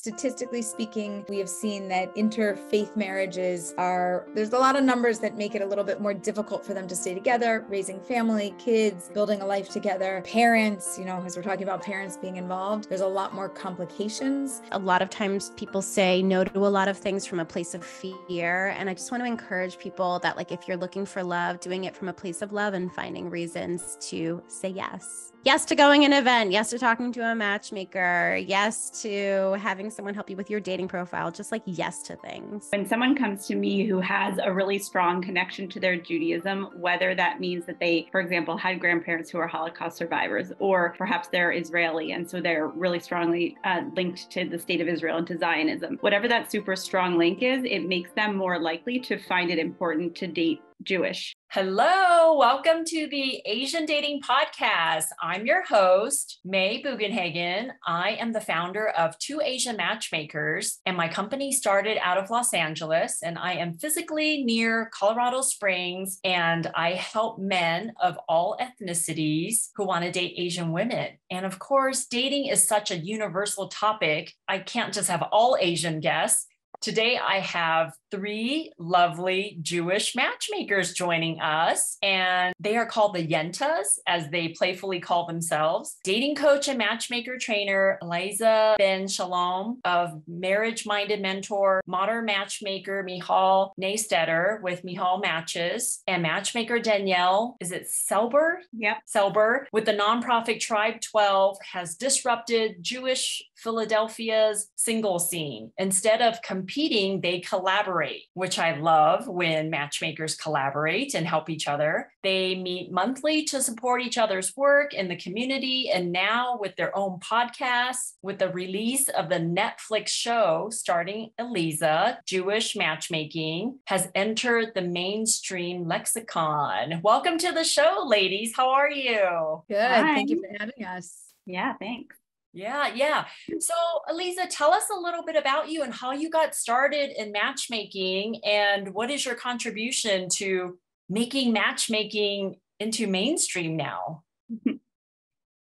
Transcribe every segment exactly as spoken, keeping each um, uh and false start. statistically speaking, we have seen that interfaith marriages are, there's a lot of numbers that make it a little bit more difficult for them to stay together, raising family, kids, building a life together, parents, you know, as we're talking about parents being involved, there's a lot more complications. A lot of times people say no to a lot of things from a place of fear. And I just want to encourage people that, like, if you're looking for love, doing it from a place of love and finding reasons to say yes. Yes to going an event. Yes to talking to a matchmaker. Yes to having someone help you with your dating profile. Just like yes to things. When someone comes to me who has a really strong connection to their Judaism, whether that means that they, for example, had grandparents who are Holocaust survivors, or perhaps they're Israeli and so they're really strongly uh, linked to the state of Israel and to Zionism. Whatever that super strong link is, it makes them more likely to find it important to date Jewish. Hello, welcome to the Asian Dating Podcast. I'm your host, May Bugenhagen. I am the founder of Two Asian Matchmakers, and my company started out of Los Angeles, and I am physically near Colorado Springs, and I help men of all ethnicities who want to date Asian women. And of course, dating is such a universal topic. I can't just have all Asian guests. Today, I have three lovely Jewish matchmakers joining us, and they are called the Yentas, as they playfully call themselves. Dating coach and matchmaker trainer, Aleeza Ben Shalom of Marriage Minded Mentor, modern matchmaker, Michal Naisteter with Michal Matches, and matchmaker Danielle, is it Selber? Yep. Selber, with the nonprofit Tribe twelve, has disrupted Jewish Philadelphia's single scene. Instead of competing, they collaborate, which I love when matchmakers collaborate and help each other. They meet monthly to support each other's work in the community, and now with their own podcast, with the release of the Netflix show starring Aleeza, Jewish Matchmaking has entered the mainstream lexicon. Welcome to the show, ladies. How are you? Good. Hi. Thank you for having us. Yeah, thanks. Yeah, yeah. So Aleeza, tell us a little bit about you and how you got started in matchmaking, and what is your contribution to making matchmaking into mainstream now?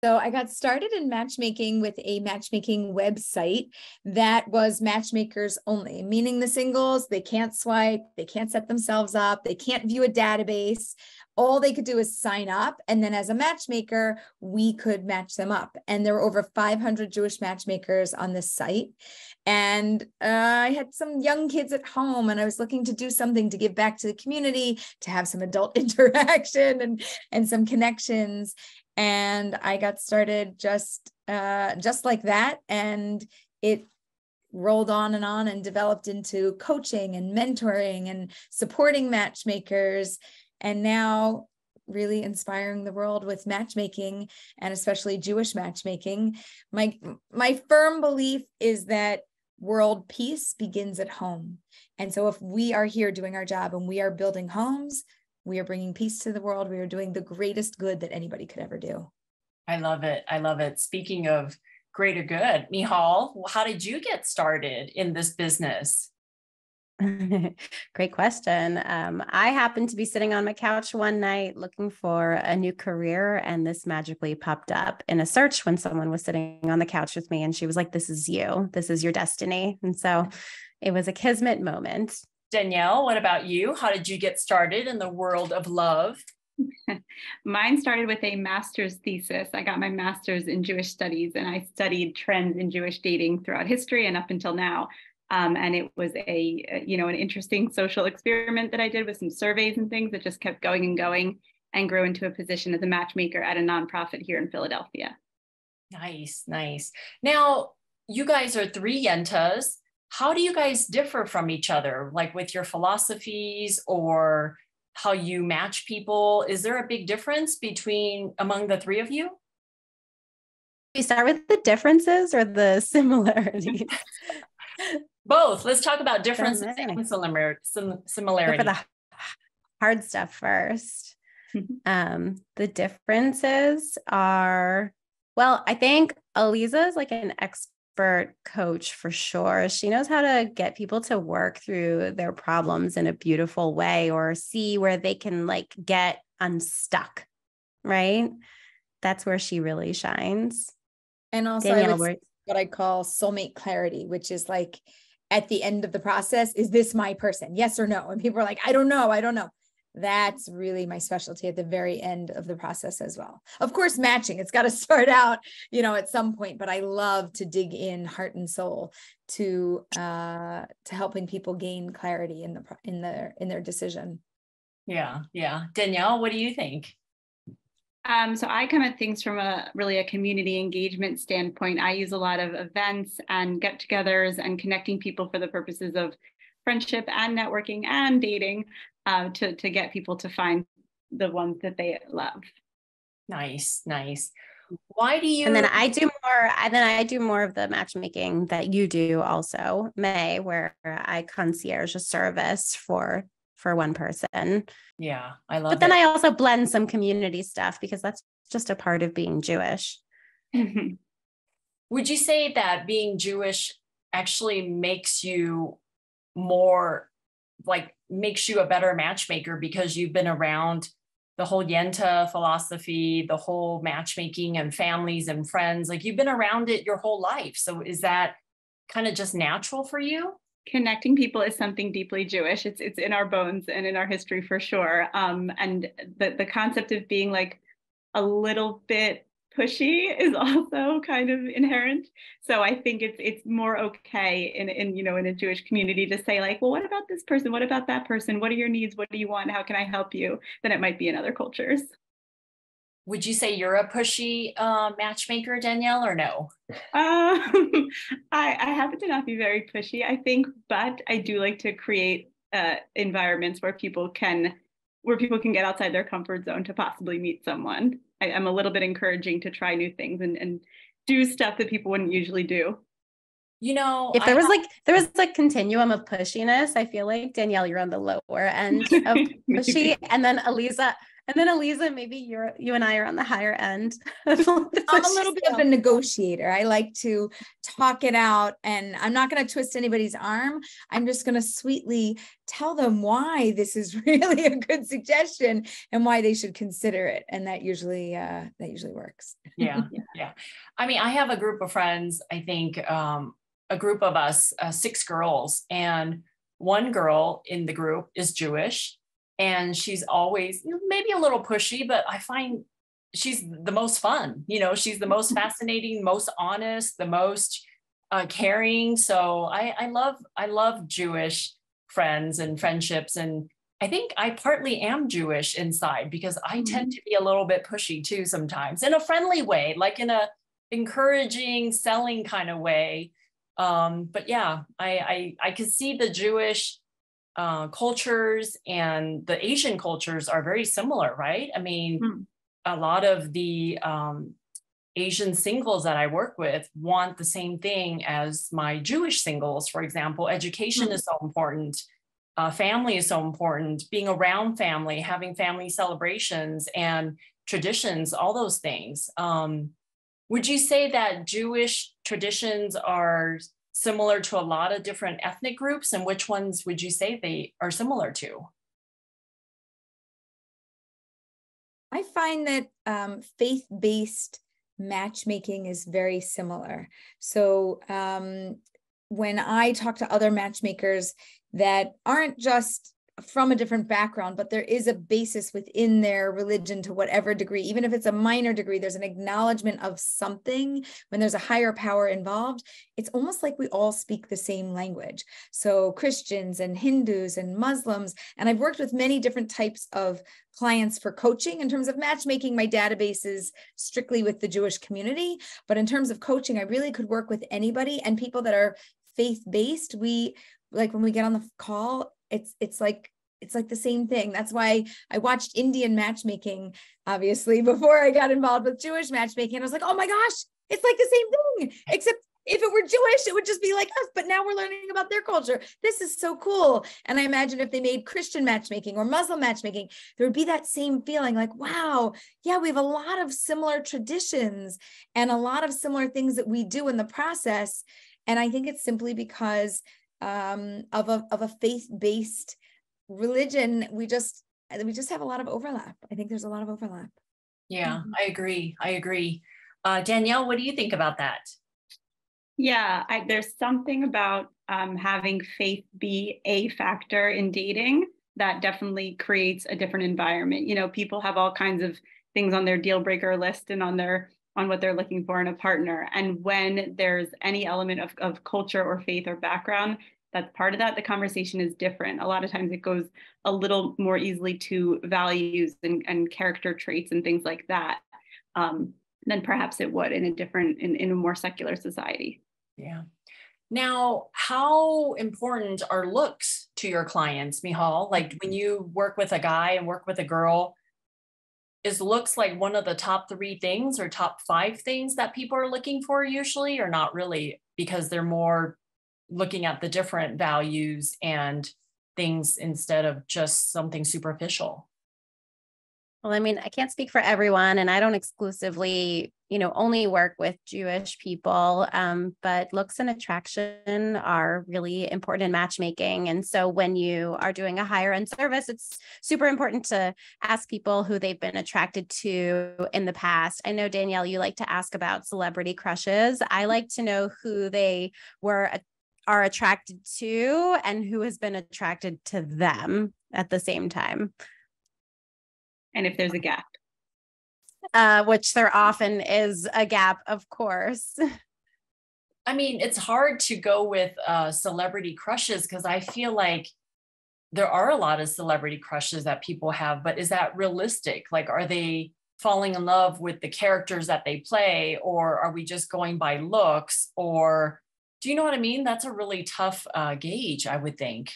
So I got started in matchmaking with a matchmaking website that was matchmakers only, meaning the singles, they can't swipe, they can't set themselves up, they can't view a database. All they could do is sign up. And then as a matchmaker, we could match them up. And there were over five hundred Jewish matchmakers on this site. And uh, I had some young kids at home, and I was looking to do something to give back to the community, to have some adult interaction and, and some connections. And I got started just, uh, just like that. And it rolled on and on and developed into coaching and mentoring and supporting matchmakers, and now really inspiring the world with matchmaking, and especially Jewish matchmaking. My, my firm belief is that world peace begins at home. And so if we are here doing our job and we are building homes, we are bringing peace to the world. We are doing the greatest good that anybody could ever do. I love it. I love it. Speaking of greater good, Michal, how did you get started in this business? Great question. Um, I happened to be sitting on my couch one night looking for a new career, and this magically popped up in a search when someone was sitting on the couch with me, and she was like, "This is you. This is your destiny." And so it was a kismet moment. Danielle, what about you? How did you get started in the world of love? Mine started with a master's thesis. I got my master's in Jewish studies, and I studied trends in Jewish dating throughout history and up until now. Um, and it was a, you know, an interesting social experiment that I did with some surveys and things that just kept going and going, and grew into a position as a matchmaker at a nonprofit here in Philadelphia. Nice, nice. Now, you guys are three Yentas. How do you guys differ from each other, like with your philosophies or how you match people? Is there a big difference between among the three of you? We start with the differences or the similarities? Both. Let's talk about differences and similarities. For the hard stuff first. um, the differences are, well, I think Aleeza is like an expert coach for sure. She knows how to get people to work through their problems in a beautiful way, or see where they can like get unstuck, right? That's where she really shines. And also, Danielle, I would- what I call soulmate clarity, which is like at the end of the process, is this my person? Yes or no? And people are like, I don't know. I don't know. That's really my specialty at the very end of the process as well. Of course, matching, it's got to start out, you know, at some point, but I love to dig in heart and soul to, uh, to helping people gain clarity in the, in their, in their decision. Yeah. Yeah. Danielle, what do you think? Um, so I come at things from a really a community engagement standpoint. I use a lot of events and get-togethers and connecting people for the purposes of friendship and networking and dating uh, to, to get people to find the ones that they love. Nice, nice. Why do you? And then I do more. And then I do more of the matchmaking that you do also, May, where I concierge a service for. for one person. Yeah, I love it. But then it. I also blend some community stuff because that's just a part of being Jewish. Mm-hmm. Would you say that being Jewish actually makes you more, like makes you a better matchmaker because you've been around the whole Yenta philosophy, the whole matchmaking and families and friends, like you've been around it your whole life. So is that kind of just natural for you? Connecting people is something deeply Jewish. It's it's in our bones and in our history for sure. Um, and the, the concept of being like a little bit pushy is also kind of inherent. So I think it's it's more okay in, in, you know, in a Jewish community to say like, well, what about this person? What about that person? What are your needs? What do you want? How can I help you? Than it might be in other cultures. Would you say you're a pushy uh, matchmaker, Danielle, or no? Um, I, I happen to not be very pushy, I think, but I do like to create uh, environments where people can where people can get outside their comfort zone to possibly meet someone. I, I'm a little bit encouraging to try new things and, and do stuff that people wouldn't usually do. You know, if there I was have- like there was like continuum of pushiness, I feel like Danielle, you're on the lower end of pushy, and then Aleeza. And then Aleeza, maybe you're, you and I are on the higher end. I'm a little bit of a negotiator. I like to talk it out and I'm not going to twist anybody's arm. I'm just going to sweetly tell them why this is really a good suggestion and why they should consider it. And that usually, uh, that usually works. Yeah. Yeah. I mean, I have a group of friends, I think um, a group of us, uh, six girls, and one girl in the group is Jewish. And she's always maybe a little pushy, but I find she's the most fun. You know, she's the most fascinating, most honest, the most uh, caring. So I, I love, I love Jewish friends and friendships. And I think I partly am Jewish inside because I tend to be a little bit pushy too sometimes, in a friendly way, like in a encouraging, selling kind of way. Um, but yeah, I, I, I could see the Jewish Uh, cultures and the Asian cultures are very similar, right? I mean, mm. a lot of the um, Asian singles that I work with want the same thing as my Jewish singles. For example, education mm. is so important. Uh, family is so important. Being around family, having family celebrations and traditions, all those things. Um, would you say that Jewish traditions are similar to a lot of different ethnic groups, and which ones would you say they are similar to? I find that um, faith-based matchmaking is very similar. So um, when I talk to other matchmakers that aren't just from a different background, but there is a basis within their religion to whatever degree, even if it's a minor degree, there's an acknowledgement of something. When there's a higher power involved, it's almost like we all speak the same language. So Christians and Hindus and Muslims, and I've worked with many different types of clients for coaching. In terms of matchmaking, my database is strictly with the Jewish community, but in terms of coaching, I really could work with anybody. And people that are faith-based, we, like when we get on the call, It's it's like it's like the same thing. That's why I watched Indian matchmaking, obviously, before I got involved with Jewish matchmaking. And I was like, oh my gosh, it's like the same thing. Except if it were Jewish, it would just be like us. But now we're learning about their culture. This is so cool. And I imagine if they made Christian matchmaking or Muslim matchmaking, there would be that same feeling like, wow, yeah, we have a lot of similar traditions and a lot of similar things that we do in the process. And I think it's simply because um, of a, of a faith-based religion. We just, we just have a lot of overlap. I think there's a lot of overlap. Yeah, I agree. I agree. Uh, Danielle, what do you think about that? Yeah, I, there's something about um, having faith be a factor in dating that definitely creates a different environment. You know, people have all kinds of things on their deal breaker list and on their on what they're looking for in a partner. And when there's any element of, of culture or faith or background that's part of that, the conversation is different. A lot of times it goes a little more easily to values and, and character traits and things like that um, than perhaps it would in a different, in, in a more secular society. Yeah. Now, how important are looks to your clients, Michal? Like when you work with a guy and work with a girl, is looks like one of the top three things or top five things that people are looking for usually, or not really, because they're more looking at the different values and things instead of just something superficial? Well, I mean, I can't speak for everyone, and I don't exclusively, you know, only work with Jewish people, um, but looks and attraction are really important in matchmaking. And so when you are doing a higher end service, it's super important to ask people who they've been attracted to in the past. I know, Danielle, you like to ask about celebrity crushes. I like to know who they were are attracted to and who has been attracted to them at the same time. And if there's a gap, uh, which there often is a gap, of course. I mean, it's hard to go with uh, celebrity crushes because I feel like there are a lot of celebrity crushes that people have, but is that realistic? Like, are they falling in love with the characters that they play, or are we just going by looks? Or do you know what I mean? That's a really tough uh, gauge, I would think.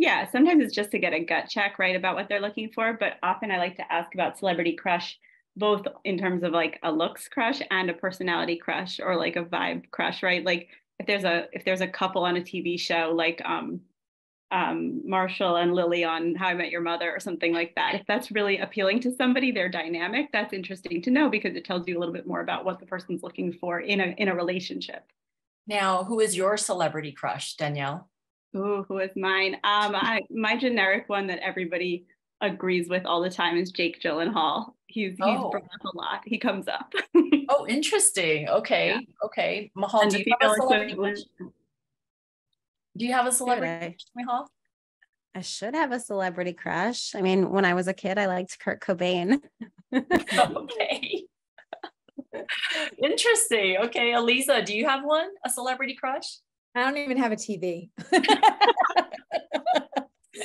Yeah, sometimes it's just to get a gut check, right, about what they're looking for. But often I like to ask about celebrity crush, both in terms of like a looks crush and a personality crush, or like a vibe crush, right? Like if there's a if there's a couple on a T V show, like um, um, Marshall and Lily on How I Met Your Mother or something like that, if that's really appealing to somebody, their dynamic, that's interesting to know because it tells you a little bit more about what the person's looking for in a in a relationship. Now, who is your celebrity crush, Danielle? Ooh, who is mine? Um, I, my generic one that everybody agrees with all the time is Jake Gyllenhaal. He's he's oh. brought up a lot. He comes up. Oh, interesting. Okay, yeah. Okay. Michal, and do you have a celebrity crush? Do you have a celebrity crush, Michal? I should have a celebrity crush. I mean, when I was a kid, I liked Kurt Cobain. Okay. Interesting. Okay, Aleeza, do you have one? A celebrity crush? I don't even have a T V.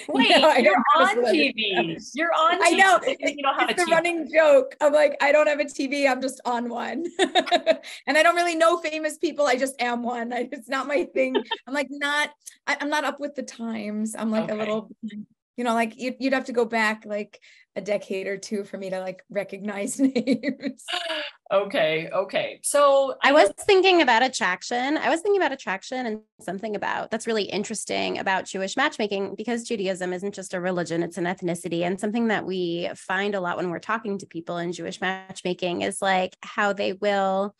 Wait, no, you're on T V. You're on T V. I know. It's, you don't have it's a the T V. Running joke. I'm like, I don't have a T V. I'm just on one. And I don't really know famous people. I just am one. I, it's not my thing. I'm like, not, I, I'm not up with the times. I'm like okay. a little, you know, like you, you'd have to go back like a decade or two for me to like recognize names. Okay. Okay. So I was thinking about attraction. I was thinking about attraction and something about that's really interesting about Jewish matchmaking, because Judaism isn't just a religion, it's an ethnicity. And something that we find a lot when we're talking to people in Jewish matchmaking is like how they will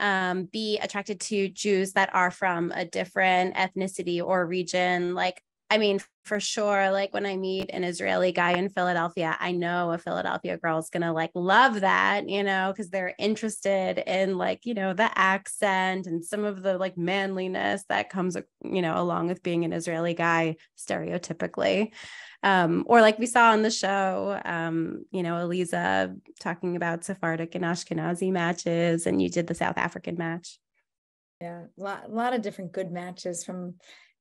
um, be attracted to Jews that are from a different ethnicity or region. Like, I mean, for sure, like when I meet an Israeli guy in Philadelphia, I know a Philadelphia girl is going to like love that, you know, because they're interested in like, you know, the accent and some of the like manliness that comes, you know, along with being an Israeli guy stereotypically. Um, or like we saw on the show, um, you know, Aleeza talking about Sephardic and Ashkenazi matches, and you did the South African match. Yeah, a lot, a lot of different good matches from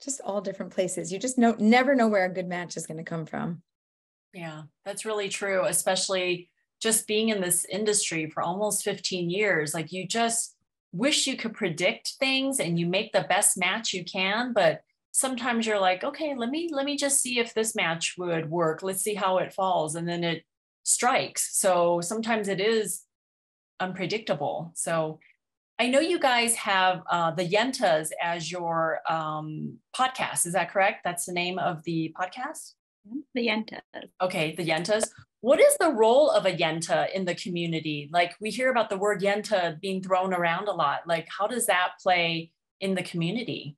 just all different places. You just know, never know where a good match is going to come from. Yeah, that's really true. Especially just being in this industry for almost fifteen years, like you just wish you could predict things and you make the best match you can. But sometimes you're like, okay, let me, let me just see if this match would work. Let's see how it falls. And then it strikes. So sometimes it is unpredictable. So I know you guys have uh, the Yentas as your um, podcast. Is that correct? That's the name of the podcast? The Yentas. Okay, the Yentas. What is the role of a Yenta in the community? Like we hear about the word Yenta being thrown around a lot. Like how does that play in the community?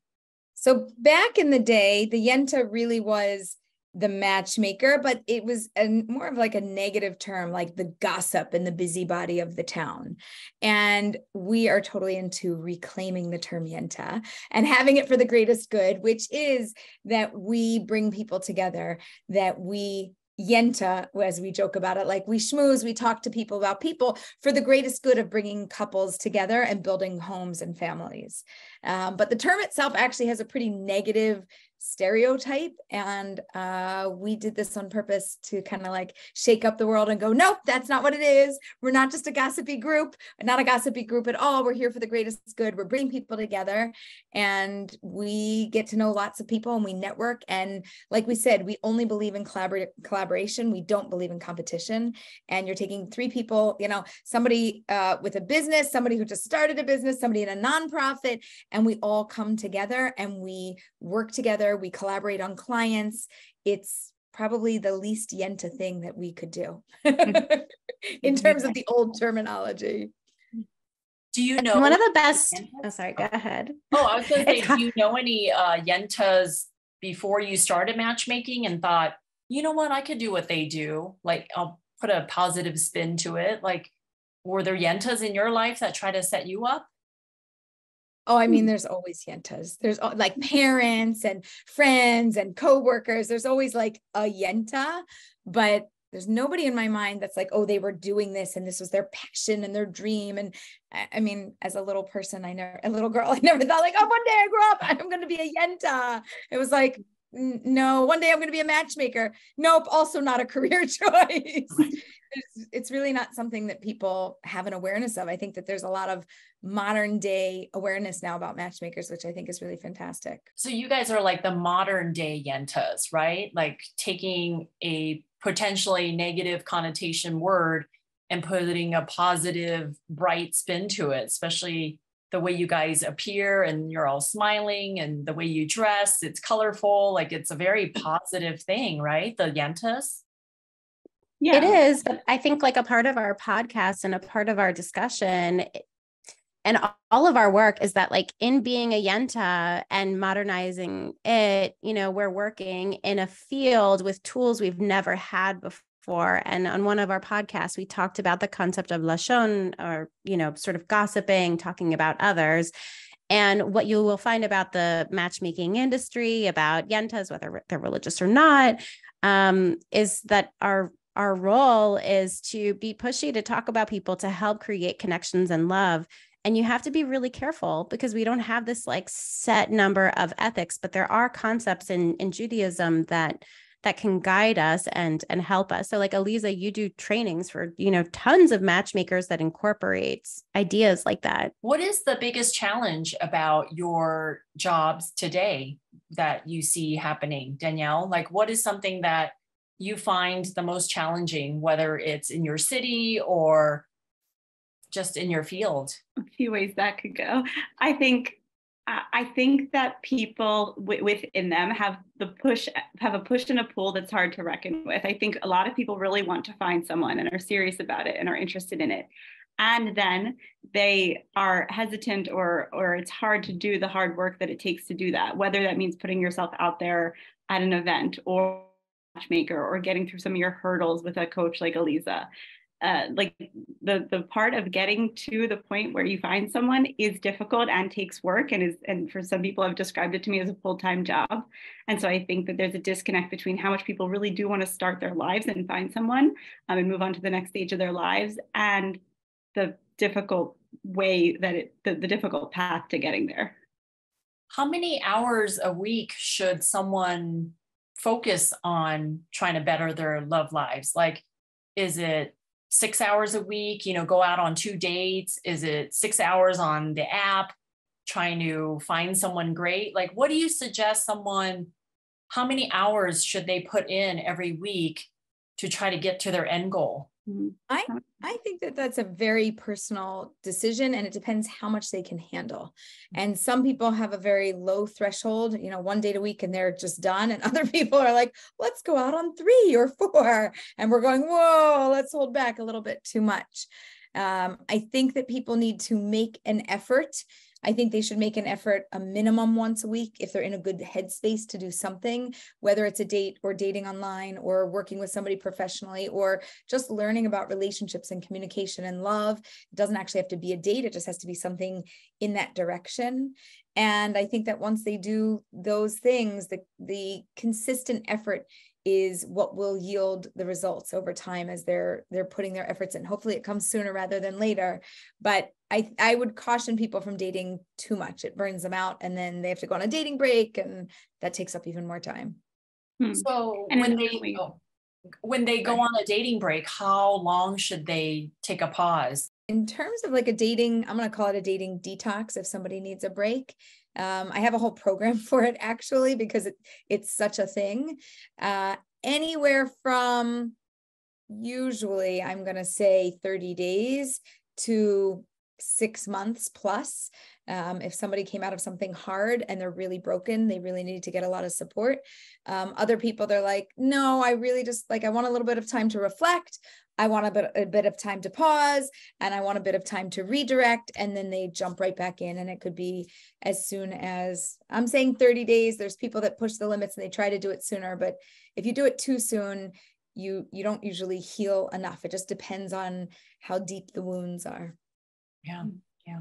So back in the day, the Yenta really was the matchmaker, but it was a, more of like a negative term, like the gossip and the busybody of the town. And we are totally into reclaiming the term yenta and having it for the greatest good, which is that we bring people together, that we yenta, as we joke about it, like we schmooze, we talk to people about people for the greatest good of bringing couples together and building homes and families. Um, but the term itself actually has a pretty negative stereotype. And uh, we did this on purpose to kind of like shake up the world and go, nope, that's not what it is. We're not just a gossipy group, not a gossipy group at all. We're here for the greatest good. We're bringing people together and we get to know lots of people and we network. And like we said, we only believe in collabor- collaboration. We don't believe in competition. And you're taking three people, you know, somebody uh, with a business, somebody who just started a business, somebody in a nonprofit, and we all come together and we work together. We collaborate on clients. It's probably the least yenta thing that we could do in terms of the old terminology. Do you know one of the best? Oh, sorry, go ahead. Oh, I was going to say, do you know any uh, yentas before you started matchmaking and thought, you know what, I could do what they do. Like, I'll put a positive spin to it. Like, were there yentas in your life that try to set you up? Oh, I mean, there's always yentas. There's like parents and friends and coworkers. There's always like a yenta, but there's nobody in my mind that's like, oh, they were doing this and this was their passion and their dream. And I mean, as a little person, I never, a little girl, I never thought like, oh, one day I grow up, I'm going to be a yenta. It was like, no, one day I'm going to be a matchmaker. Nope. Also not a career choice. It's, it's really not something that people have an awareness of. I think that there's a lot of modern day awareness now about matchmakers, which I think is really fantastic. So you guys are like the modern day yentas, right? Like taking a potentially negative connotation word and putting a positive, bright spin to it, especially the way you guys appear and you're all smiling and the way you dress, it's colorful. Like it's a very positive thing, right? The yentas. Yeah. It is, but I think like a part of our podcast and a part of our discussion and all of our work is that like in being a yenta and modernizing it, you know, we're working in a field with tools we've never had before. And on one of our podcasts, we talked about the concept of Lashon or, you know, sort of gossiping, talking about others. And what you will find about the matchmaking industry, about yentas, whether they're religious or not, um, is that our Our role is to be pushy, to talk about people, to help create connections and love. And you have to be really careful because we don't have this like set number of ethics, but there are concepts in, in Judaism that that can guide us and, and help us. So like, Aleeza, you do trainings for, you know, tons of matchmakers that incorporates ideas like that. What is the biggest challenge about your jobs today that you see happening, Danielle? Like, what is something that you find the most challenging, whether it's in your city or just in your field? A few ways that could go. I think uh, I think that people w- within them have the push, have a push and a pull that's hard to reckon with. I think a lot of people really want to find someone and are serious about it and are interested in it. And then they are hesitant or, or it's hard to do the hard work that it takes to do that, whether that means putting yourself out there at an event or matchmaker or getting through some of your hurdles with a coach like Aleeza. Uh, like the the part of getting to the point where you find someone is difficult and takes work and is, and for some people have described it to me as a full-time job. And so I think that there's a disconnect between how much people really do want to start their lives and find someone um, and move on to the next stage of their lives and the difficult way that it, the, the difficult path to getting there. How many hours a week should someone focus on trying to better their love lives? Like, is it six hours a week, you know, go out on two dates? Is it six hours on the app trying to find someone great? Like, what do you suggest someone, how many hours should they put in every week to try to get to their end goal? I, I think that that's a very personal decision and it depends how much they can handle. And some people have a very low threshold, you know, one date a week and they're just done. And other people are like, let's go out on three or four. And we're going, whoa, let's hold back a little bit too much. Um, I think that people need to make an effort I think they should make an effort a minimum once a week if they're in a good headspace to do something, whether it's a date or dating online or working with somebody professionally or just learning about relationships and communication and love. It doesn't actually have to be a date. It just has to be something in that direction. And I think that once they do those things, the, the consistent effort is what will yield the results over time as they're they're putting their efforts in. Hopefully it comes sooner rather than later. But I I would caution people from dating too much. It burns them out and then they have to go on a dating break and that takes up even more time. Hmm. So and when they go, when they go on a dating break, how long should they take a pause? In terms of like a dating, I'm going to call it a dating detox if somebody needs a break. Um, I have a whole program for it actually, because it, it's such a thing. Uh, anywhere from usually, I'm going to say thirty days to six months plus. Um, if somebody came out of something hard and they're really broken, they really need to get a lot of support. Um, other people, they're like, no, I really just like, I want a little bit of time to reflect. I want a bit, a bit of time to pause and I want a bit of time to redirect. And then they jump right back in. And it could be as soon as I'm saying thirty days, there's people that push the limits and they try to do it sooner. But if you do it too soon, you, you don't usually heal enough. It just depends on how deep the wounds are. Yeah. Yeah.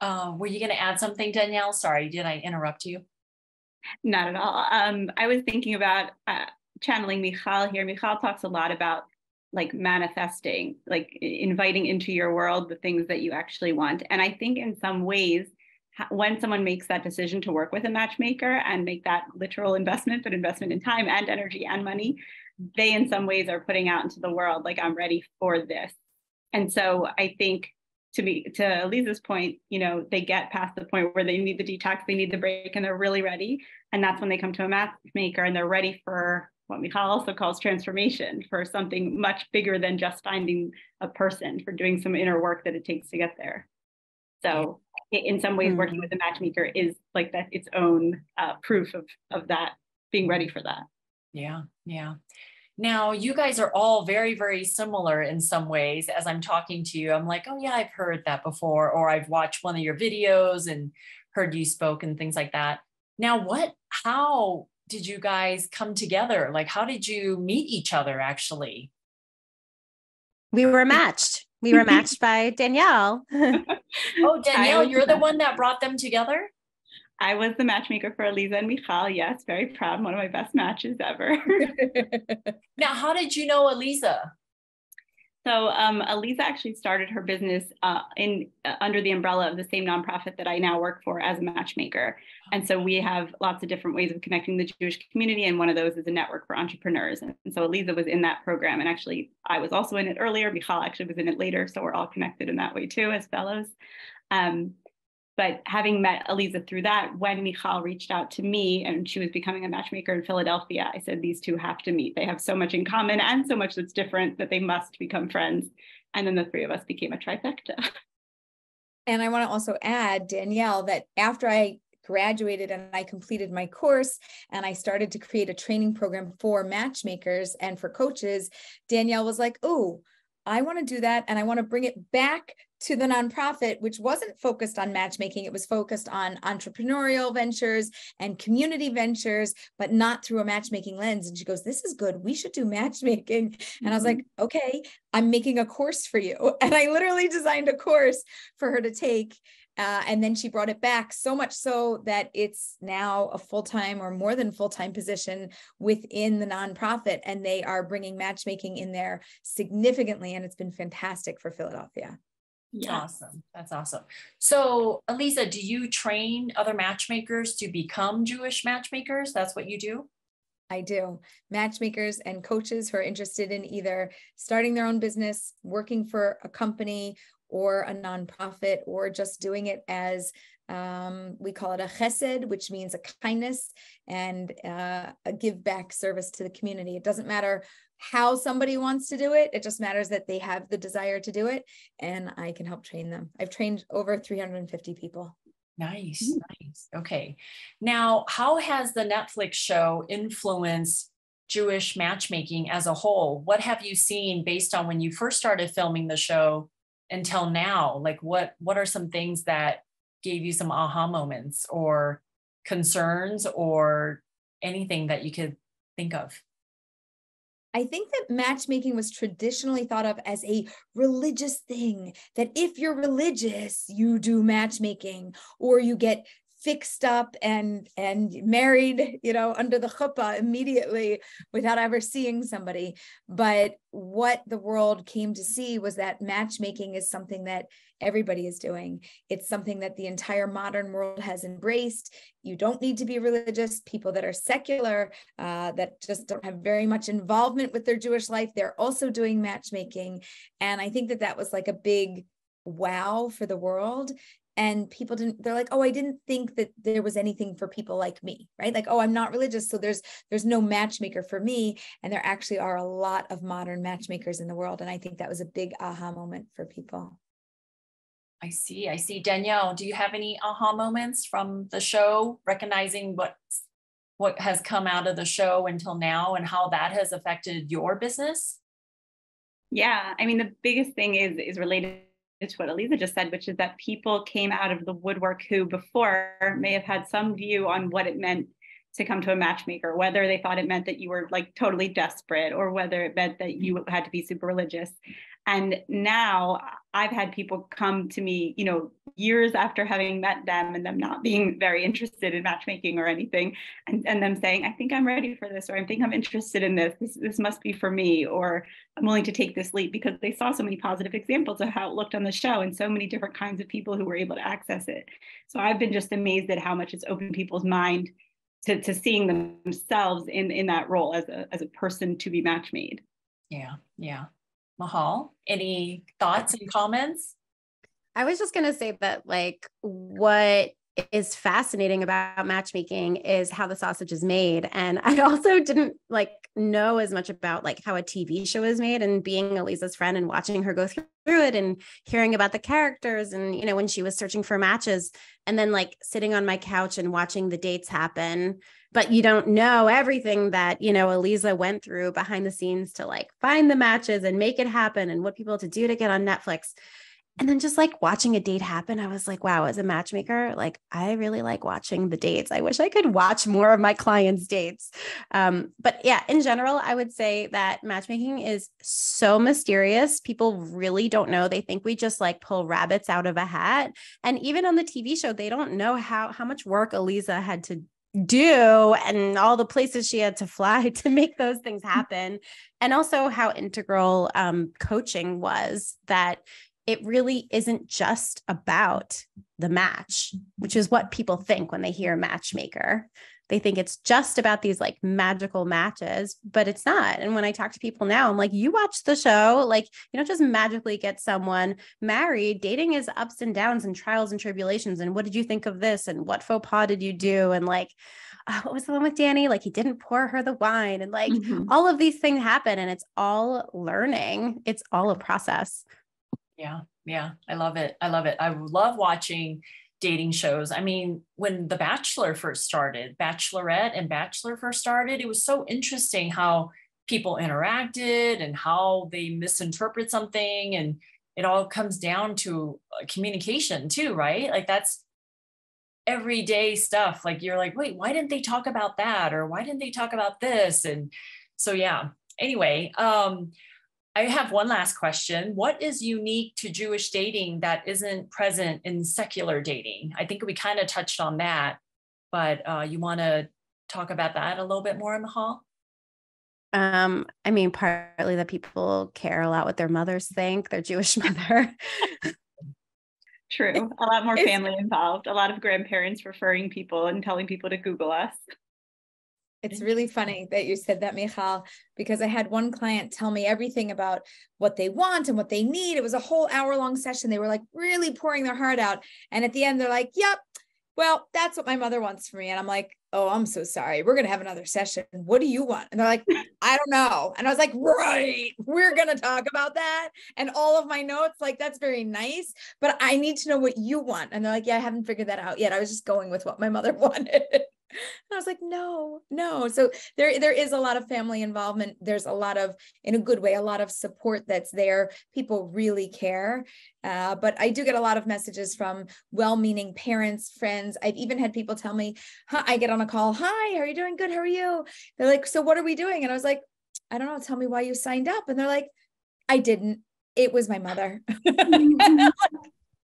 Uh, were you going to add something, Danielle? Sorry, did I interrupt you? Not at all. Um, I was thinking about uh, channeling Michal here. Michal talks a lot about like manifesting, like inviting into your world the things that you actually want. And I think in some ways, when someone makes that decision to work with a matchmaker and make that literal investment, but investment in time and energy and money, they in some ways are putting out into the world, like, I'm ready for this. And so I think to me, to Aleeza's point, you know, they get past the point where they need the detox, they need the break, and they're really ready. And that's when they come to a matchmaker and they're ready for what Michal also calls transformation, for something much bigger than just finding a person, for doing some inner work that it takes to get there. So in some ways, mm-hmm. working with a matchmaker is like that, its own uh, proof of, of that, being ready for that. Yeah, yeah. Now, you guys are all very, very similar in some ways. As I'm talking to you, I'm like, oh yeah, I've heard that before, or I've watched one of your videos and heard you spoke and things like that. Now, what, how did you guys come together? Like, how did you meet each other actually? We were matched. We were matched by Danielle. Oh, Danielle, you're the one that brought them together? I was the matchmaker for Aleeza and Michal. Yes, very proud. One of my best matches ever. Now, how did you know Aleeza? So um, Aleeza actually started her business uh, in uh, under the umbrella of the same nonprofit that I now work for as a matchmaker. And so we have lots of different ways of connecting the Jewish community. And one of those is a network for entrepreneurs. And so Aleeza was in that program. And actually, I was also in it earlier. Michal actually was in it later. So we're all connected in that way, too, as fellows. Um, but having met Aleeza through that, when Michal reached out to me and she was becoming a matchmaker in Philadelphia, I said, these two have to meet. They have so much in common and so much that's different that they must become friends. And then the three of us became a trifecta. And I want to also add, Danielle, that after I graduated and I completed my course and I started to create a training program for matchmakers and for coaches, Danielle was like, oh, I want to do that. And I want to bring it back to the nonprofit, which wasn't focused on matchmaking. It was focused on entrepreneurial ventures and community ventures, but not through a matchmaking lens. And she goes, this is good. We should do matchmaking. Mm-hmm. And I was like, okay, I'm making a course for you. And I literally designed a course for her to take. Uh, and then she brought it back, so much so that it's now a full-time or more than full-time position within the nonprofit. And they are bringing matchmaking in there significantly. And it's been fantastic for Philadelphia. Yeah. Awesome. That's awesome. So Aleeza, do you train other matchmakers to become Jewish matchmakers? That's what you do? I do. Matchmakers and coaches who are interested in either starting their own business, working for a company or a nonprofit, or just doing it as, um, we call it a chesed, which means a kindness and uh, a give back service to the community. It doesn't matter how somebody wants to do it. It just matters that they have the desire to do it, and I can help train them. I've trained over three hundred fifty people. Nice, mm-hmm. nice. Okay. Now, how has the Netflix show influenced Jewish matchmaking as a whole? What have you seen based on when you first started filming the show until now? Like, what, what are some things that gave you some aha moments or concerns or anything that you could think of? I think that matchmaking was traditionally thought of as a religious thing, that if you're religious, you do matchmaking or you get fixed up and and married, you know, under the chuppah immediately without ever seeing somebody. But what the world came to see was that matchmaking is something that everybody is doing. It's something that the entire modern world has embraced. You don't need to be religious. People that are secular, uh, that just don't have very much involvement with their Jewish life, they're also doing matchmaking. And I think that that was like a big wow for the world. And people didn't, they're like, oh, I didn't think that there was anything for people like me, right? Like, oh, I'm not religious, so there's there's no matchmaker for me. And there actually are a lot of modern matchmakers in the world. And I think that was a big aha moment for people. I see, I see. Danielle, do you have any aha moments from the show, recognizing what, what has come out of the show until now and how that has affected your business? Yeah, I mean, the biggest thing is is related to what Aleeza just said, which is that people came out of the woodwork who before may have had some view on what it meant to come to a matchmaker, whether they thought it meant that you were like totally desperate or whether it meant that you had to be super religious. And now I've had people come to me, you know, years after having met them and them not being very interested in matchmaking or anything, and, and them saying, I think I'm ready for this, or I think I'm interested in this. this, this must be for me, or I'm willing to take this leap, because they saw so many positive examples of how it looked on the show and so many different kinds of people who were able to access it. So I've been just amazed at how much it's opened people's mind to, to seeing themselves in, in that role as a, as a person to be match made. Yeah, yeah. Michal, any thoughts and comments? I was just going to say that, like, what is fascinating about matchmaking is how the sausage is made. And I also didn't like know as much about like how a T V show is made, and being Aleeza's friend and watching her go through it and hearing about the characters and, you know, when she was searching for matches and then like sitting on my couch and watching the dates happen. But you don't know everything that, you know, Aleeza went through behind the scenes to like find the matches and make it happen and what people to do to get on Netflix. And then just like watching a date happen, I was like, wow, as a matchmaker, like I really like watching the dates. I wish I could watch more of my clients' dates. Um, but yeah, in general, I would say that matchmaking is so mysterious. People really don't know. They think we just like pull rabbits out of a hat. And even on the T V show, they don't know how, how much work Aleeza had to do and all the places she had to fly to make those things happen. And also how integral um, coaching was, that it really isn't just about the match, which is what people think when they hear matchmaker. They think it's just about these like magical matches, but it's not. And when I talk to people now, I'm like, you watch the show, like you don't just magically get someone married. Dating is ups and downs and trials and tribulations. And what did you think of this? And what faux pas did you do? And like, oh, what was the one with Danny? Like he didn't pour her the wine, and like mm-hmm. all of these things happen, and it's all learning. It's all a process. Yeah. Yeah. I love it. I love it. I love watching dating shows. I mean, when The Bachelor first started, Bachelorette and Bachelor first started, it was so interesting how people interacted and how they misinterpret something. And it all comes down to communication too, right? Like that's everyday stuff. Like you're like, wait, why didn't they talk about that? Or why didn't they talk about this? And so, yeah, anyway, um, I have one last question. What is unique to Jewish dating that isn't present in secular dating? I think we kind of touched on that, but uh, you want to talk about that a little bit more, Michal? Um, I mean, partly that people care a lot what their mothers think, their Jewish mother. True. A lot more family involved, a lot of grandparents referring people and telling people to Google us. It's really funny that you said that, Michal, because I had one client tell me everything about what they want and what they need. It was a whole hour-long session. They were like really pouring their heart out. And at the end, they're like, yep, well, that's what my mother wants for me. And I'm like, oh, I'm so sorry. We're going to have another session. What do you want? And they're like, I don't know. And I was like, right, we're going to talk about that. And all of my notes, like, that's very nice, but I need to know what you want. And they're like, yeah, I haven't figured that out yet. I was just going with what my mother wanted. And I was like, no, no. So there, there is a lot of family involvement. There's a lot of, in a good way, a lot of support that's there. People really care. Uh, but I do get a lot of messages from well-meaning parents, friends. I've even had people tell me, huh, I get on a call. Hi, how are you doing? Good. How are you? They're like, so what are we doing? And I was like, I don't know. Tell me why you signed up. And they're like, I didn't. It was my mother.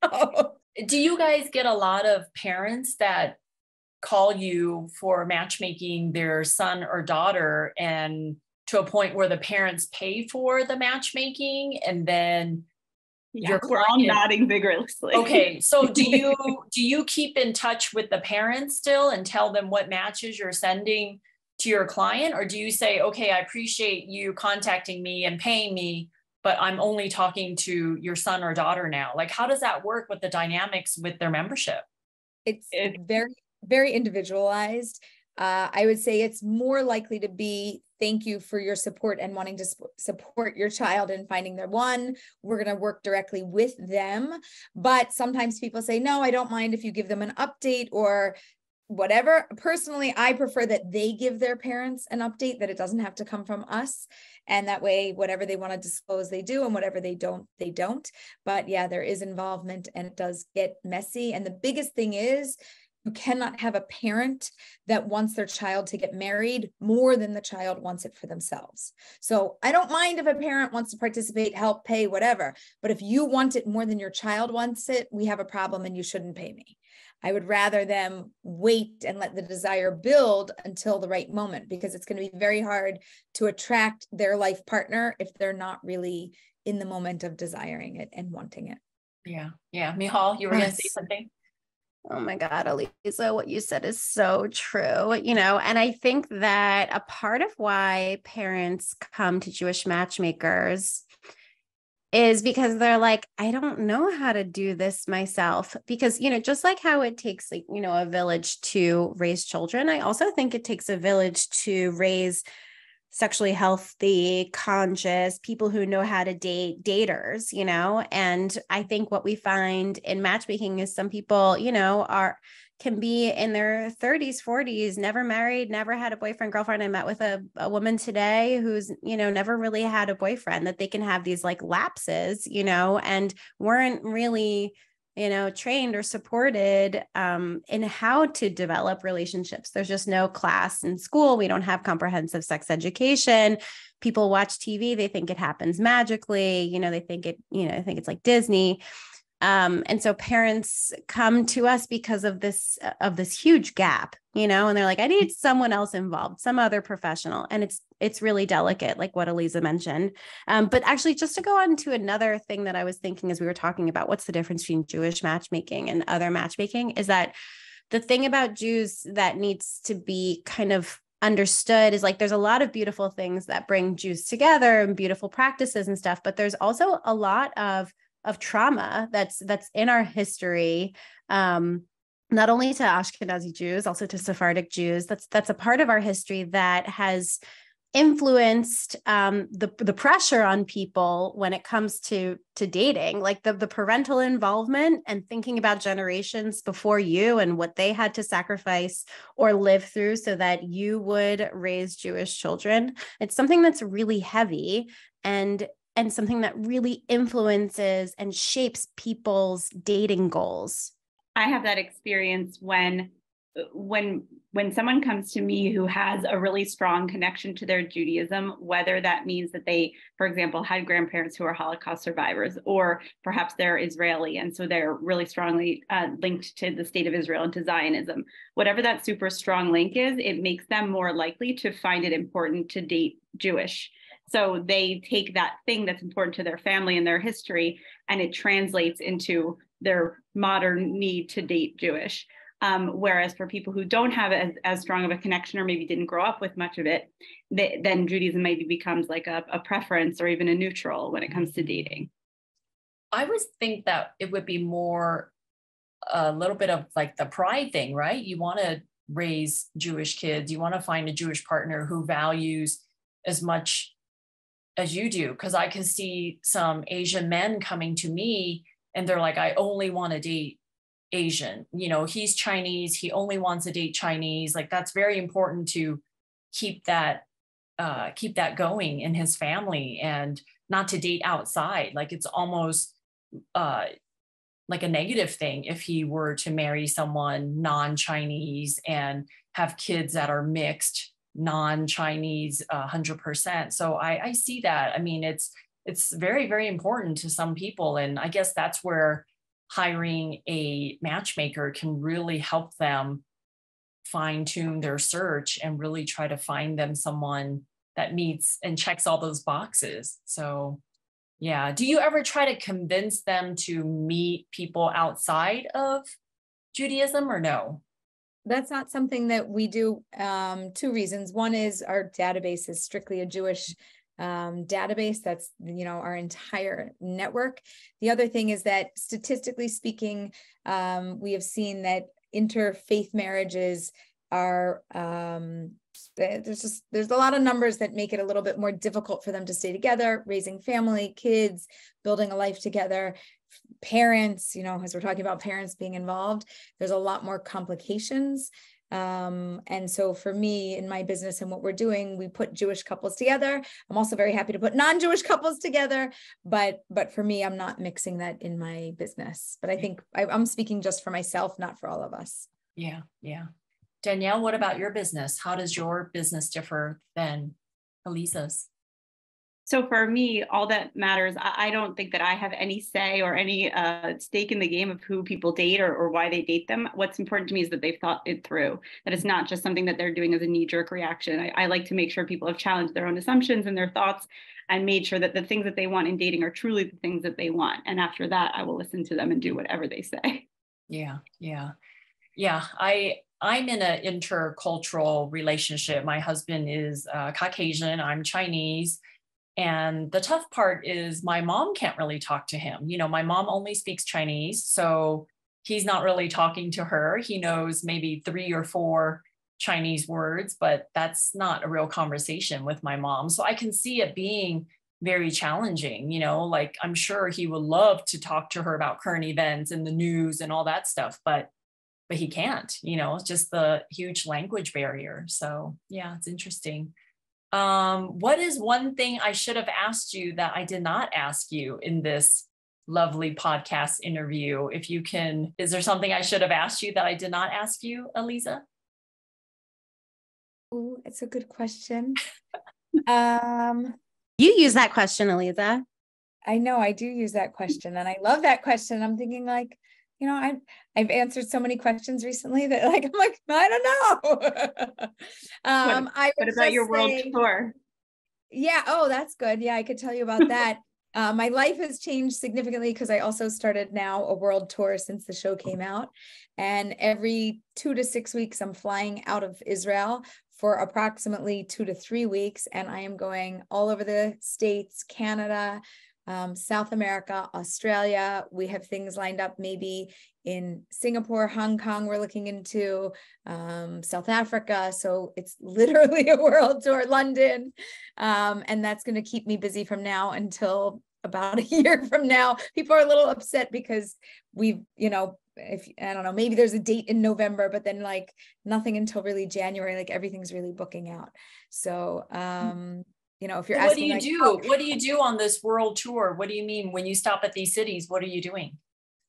Oh. Do you guys get a lot of parents that call you for matchmaking their son or daughter, and to a point where the parents pay for the matchmaking, and then yeah, you're we're all nodding vigorously. Okay. So do you, do you keep in touch with the parents still and tell them what matches you're sending to your client? Or do you say, okay, I appreciate you contacting me and paying me, but I'm only talking to your son or daughter now? Like, how does that work with the dynamics with their membership? It's it, very very individualized. Uh, I would say it's more likely to be, thank you for your support and wanting to sp- support your child in finding their one. We're going to work directly with them. But sometimes people say, no, I don't mind if you give them an update or whatever. Personally, I prefer that they give their parents an update, that it doesn't have to come from us. And that way, whatever they want to disclose, they do, and whatever they don't, they don't. But yeah, there is involvement, and it does get messy. And the biggest thing is, you cannot have a parent that wants their child to get married more than the child wants it for themselves. So I don't mind if a parent wants to participate, help, pay, whatever. But if you want it more than your child wants it, we have a problem and you shouldn't pay me. I would rather them wait and let the desire build until the right moment, because it's going to be very hard to attract their life partner if they're not really in the moment of desiring it and wanting it. Yeah. Yeah. Michal, you were yes. going to say something? Oh my God, Aleeza, what you said is so true, you know, and I think that a part of why parents come to Jewish matchmakers is because they're like, I don't know how to do this myself, because, you know, just like how it takes, like, you know, a village to raise children, I also think it takes a village to raise sexually healthy, conscious people who know how to date, daters, you know? And I think what we find in matchmaking is some people, you know, are, can be in their thirties, forties, never married, never had a boyfriend, girlfriend. I met with a, a woman today who's, you know, never really had a boyfriend, that they can have these like lapses, you know, and weren't really, you know, trained or supported um, in how to develop relationships. There's just no class in school. We don't have comprehensive sex education. People watch T V. They think it happens magically. You know, they think it, you know, I think it's like Disney. Um, and so parents come to us because of this, of this huge gap, you know, and they're like, I need someone else involved, some other professional. And it's, it's really delicate, like what Aleeza mentioned. Um, but actually, just to go on to another thing that I was thinking as we were talking about what's the difference between Jewish matchmaking and other matchmaking, is that the thing about Jews that needs to be kind of understood is, like, there's a lot of beautiful things that bring Jews together and beautiful practices and stuff, but there's also a lot of of trauma that's that's in our history, um, not only to Ashkenazi Jews, also to Sephardic Jews. That's that's a part of our history that has influenced um, the the pressure on people when it comes to to dating, like the the parental involvement and thinking about generations before you and what they had to sacrifice or live through so that you would raise Jewish children. It's something that's really heavy and. and something that really influences and shapes people's dating goals. I have that experience when, when, when someone comes to me who has a really strong connection to their Judaism, whether that means that they, for example, had grandparents who are Holocaust survivors, or perhaps they're Israeli, and so they're really strongly uh, linked to the state of Israel and to Zionism. Whatever that super strong link is, it makes them more likely to find it important to date Jewish. So they take that thing that's important to their family and their history, and it translates into their modern need to date Jewish. Um, whereas for people who don't have as, as strong of a connection, or maybe didn't grow up with much of it, they, then Judaism maybe becomes like a, a preference or even a neutral when it comes to dating. I would think that it would be more a little bit of like the pride thing, right? You want to raise Jewish kids. You want to find a Jewish partner who values as much as you do, because I can see some Asian men coming to me and they're like, I only want to date Asian, you know, he's Chinese, he only wants to date Chinese. Like, that's very important to keep that, uh, keep that going in his family, and not to date outside. Like, it's almost uh, like a negative thing if he were to marry someone non-Chinese and have kids that are mixed non-Chinese uh, one hundred percent. So I, I see that. I mean, it's, it's very, very important to some people. And I guess that's where hiring a matchmaker can really help them fine tune their search and really try to find them someone that meets and checks all those boxes. So yeah. Do you ever try to convince them to meet people outside of Judaism, or no? That's not something that we do. Um, two reasons. One is our database is strictly a Jewish um, database. That's, you know, our entire network. The other thing is that statistically speaking, um, we have seen that interfaith marriages are, um, there's just, there's a lot of numbers that make it a little bit more difficult for them to stay together, raising family, kids, building a life together. Parents, you know, as we're talking about parents being involved, there's a lot more complications. Um, and so for me, in my business and what we're doing, we put Jewish couples together. I'm also very happy to put non-Jewish couples together, but, but for me, I'm not mixing that in my business. But I think I, I'm speaking just for myself, not for all of us. Yeah. Yeah. Danielle, what about your business? How does your business differ than Aleeza's? So for me, all that matters, I don't think that I have any say or any uh, stake in the game of who people date or, or why they date them. What's important to me is that they've thought it through, that it's not just something that they're doing as a knee-jerk reaction. I, I like to make sure people have challenged their own assumptions and their thoughts and made sure that the things that they want in dating are truly the things that they want. And after that, I will listen to them and do whatever they say. Yeah, yeah, yeah. I, I'm in an intercultural relationship. My husband is uh, Caucasian, I'm Chinese. And the tough part is my mom can't really talk to him. You know, my mom only speaks Chinese, so he's not really talking to her. He knows maybe three or four Chinese words, but that's not a real conversation with my mom. So I can see it being very challenging, you know, like I'm sure he would love to talk to her about current events and the news and all that stuff, but but he can't, you know, it's just the huge language barrier. So yeah, it's interesting. Um, what is one thing I should have asked you that I did not ask you in this lovely podcast interview? If you can, is there something I should have asked you that I did not ask you, Aleeza? Oh, it's a good question. um, you use that question, Aleeza. I know I do use that question, and I love that question. I'm thinking like, you know, I've, I've answered so many questions recently that like, I'm like, I don't know. um, what, I what about your world say, tour? Yeah. Oh, that's good. Yeah. I could tell you about that. uh, my life has changed significantly because I also started now a world tour since the show came out, and every two to six weeks, I'm flying out of Israel for approximately two to three weeks. And I am going all over the States, Canada, Um, South America, Australia. We have things lined up maybe in Singapore, Hong Kong, we're looking into um, South Africa. So it's literally a world tour, London. Um, and that's going to keep me busy from now until about a year from now. People are a little upset because we've, you know, if I don't know, maybe there's a date in November, but then like nothing until really January, like everything's really booking out. So, um, mm-hmm. You know, if you're asking, what do you do? What do you do on this world tour? What do you mean when you stop at these cities? What are you doing?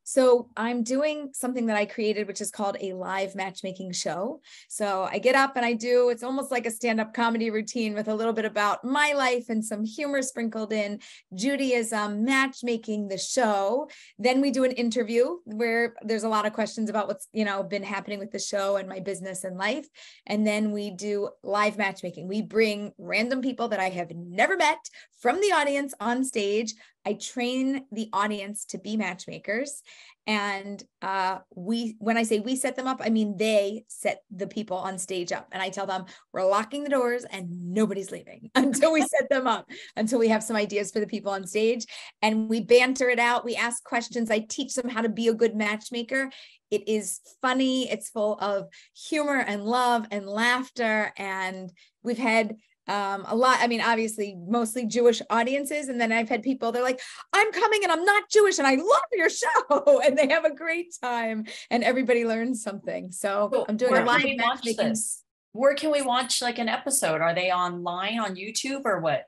So I'm doing something that I created, which is called a live matchmaking show. So I get up and I do, it's almost like a stand-up comedy routine with a little bit about my life and some humor sprinkled in, Judaism, matchmaking, the show. Then we do an interview where there's a lot of questions about what's, you know, been happening with the show and my business and life. And then we do live matchmaking. We bring random people that I have never met from the audience on stage. I train the audience to be matchmakers. And uh, we, when I say we set them up, I mean, they set the people on stage up, and I tell them we're locking the doors and nobody's leaving until we set them up, until we have some ideas for the people on stage, and we banter it out. We ask questions. I teach them how to be a good matchmaker. It is funny. It's full of humor and love and laughter. And we've had um, a lot. I mean, obviously mostly Jewish audiences. And then I've had people, they're like, I'm coming and I'm not Jewish and I love your show, and they have a great time and everybody learns something. So, so I'm doing where can we watch this? Where can we watch like an episode? Are they online on YouTube or what?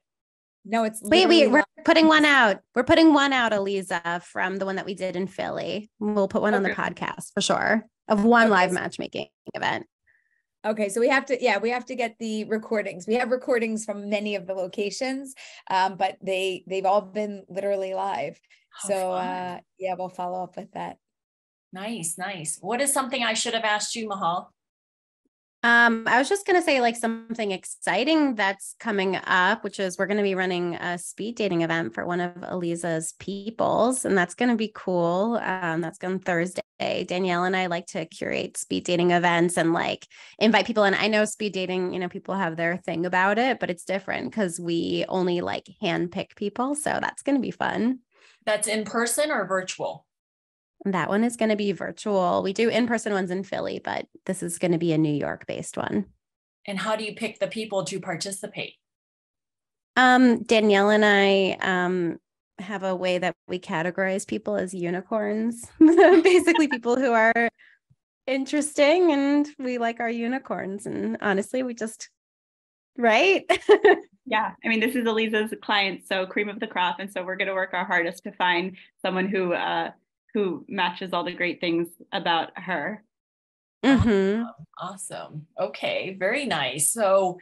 No, it's wait, wait, we're putting one out. We're putting one out, Aleeza, from the one that we did in Philly. We'll put one okay. on the podcast for sure of one live matchmaking event. Okay. So we have to, yeah, we have to get the recordings. We have recordings from many of the locations, um, but they, they've all been literally live. Oh, so uh, yeah, we'll follow up with that. Nice. Nice. What is something I should have asked you, Michal? Um, I was just going to say like something exciting that's coming up, which is we're going to be running a speed dating event for one of Aleeza's peoples. And that's going to be cool. Um, that's on Thursday. Danielle and I like to curate speed dating events and like invite people. And I know speed dating, you know, people have their thing about it, but it's different because we only like handpick people. So that's going to be fun. That's in person or virtual? That one is going to be virtual. We do in-person ones in Philly, but this is going to be a New York-based one. And how do you pick the people to participate? Um, Danielle and I um, have a way that we categorize people as unicorns, basically people who are interesting and we like our unicorns. And honestly, we just, right? Yeah. I mean, this is Aleeza's client, so cream of the crop. And so we're going to work our hardest to find someone who, uh, who matches all the great things about her. Mm-hmm. Awesome. Okay. Very nice. So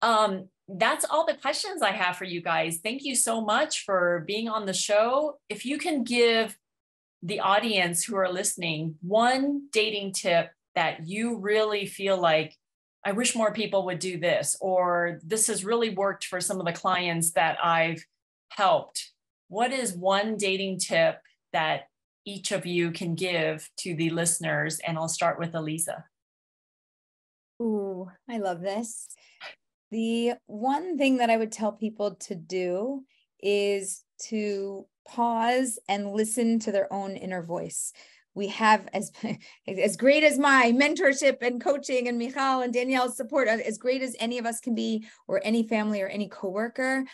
um, that's all the questions I have for you guys. Thank you so much for being on the show. If you can give the audience who are listening one dating tip that you really feel like, I wish more people would do this, or this has really worked for some of the clients that I've helped. What is one dating tip that each of you can give to the listeners? And I'll start with Aleeza. Ooh, I love this. The one thing that I would tell people to do is to pause and listen to their own inner voice. We have, as, as great as my mentorship and coaching and Michal and Danielle's support, as great as any of us can be, or any family or any coworker,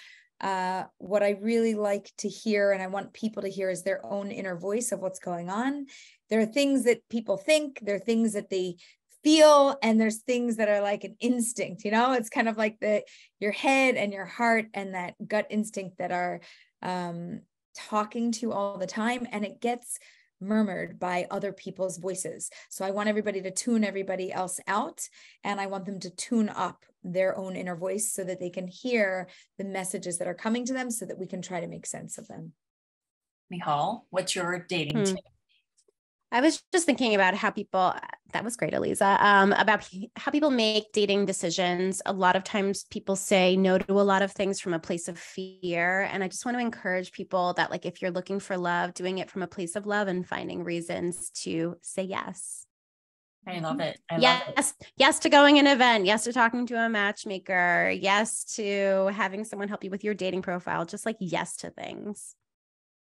Uh, what I really like to hear, and I want people to hear, is their own inner voice of what's going on. There are things that people think, there are things that they feel, and there's things that are like an instinct, you know, it's kind of like the, your head and your heart and that gut instinct that are um, talking to you all the time. And it gets murmured by other people's voices. So I want everybody to tune everybody else out, and I want them to tune up their own inner voice so that they can hear the messages that are coming to them so that we can try to make sense of them. Michal, what's your dating mm. tip? I was just thinking about how people, that was great, Aleeza, um, about how people make dating decisions. A lot of times people say no to a lot of things from a place of fear. And I just want to encourage people that, like, if you're looking for love, doing it from a place of love and finding reasons to say yes. I love it. I yes, love it. Yes to going an event. Yes to talking to a matchmaker. Yes to having someone help you with your dating profile. Just like yes to things.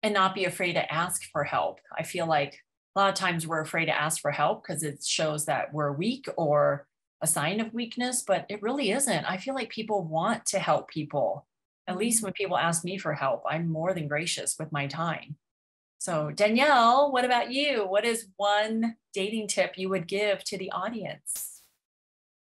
And not be afraid to ask for help. I feel like a lot of times we're afraid to ask for help because it shows that we're weak or a sign of weakness, but it really isn't. I feel like people want to help people. At least when people ask me for help, I'm more than gracious with my time. So Danielle, what about you? What is one dating tip you would give to the audience?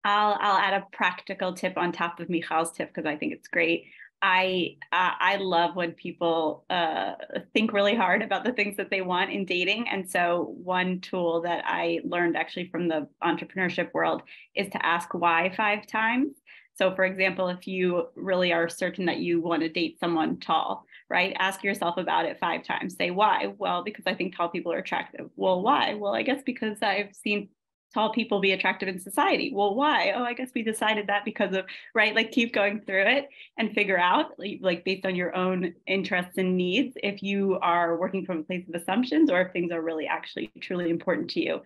I'll, I'll add a practical tip on top of Michal's tip because I think it's great. I uh, I love when people uh, think really hard about the things that they want in dating. And so one tool that I learned actually from the entrepreneurship world is to ask why five times. So for example, if you really are certain that you want to date someone tall, right? Ask yourself about it five times. Say why? Well, because I think tall people are attractive. Well, why? Well, I guess because I've seen tall people be attractive in society. Well, why? Oh, I guess we decided that because of, right? Like keep going through it and figure out, like based on your own interests and needs, if you are working from a place of assumptions or if things are really actually truly important to you.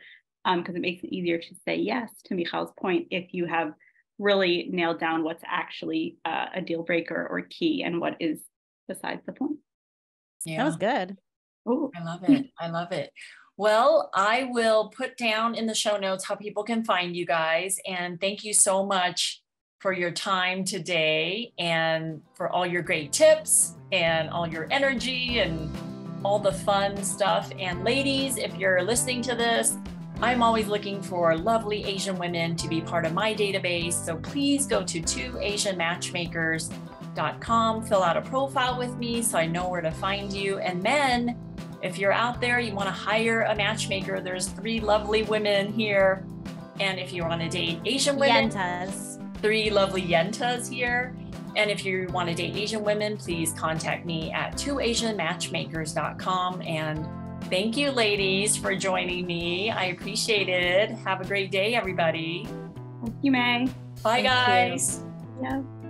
Um, because it makes it easier to say yes, to Michal's point, if you have really nailed down what's actually uh, a deal breaker or key and what is besides the point. Yeah. That was good. Oh, I love it. I love it. Well, I will put down in the show notes how people can find you guys. And thank you so much for your time today and for all your great tips and all your energy and all the fun stuff. And ladies, if you're listening to this, I'm always looking for lovely Asian women to be part of my database. So please go to two asian matchmakers dot com, fill out a profile with me so I know where to find you. And men, if you're out there, you want to hire a matchmaker, there's three lovely women here. And if you want to date Asian women, yentas. Three lovely yentas here. And if you want to date Asian women, please contact me at two asian matchmakers dot com. And thank you, ladies, for joining me. I appreciate it. Have a great day, everybody. Thank you, May. Bye, thank guys. You. Yeah.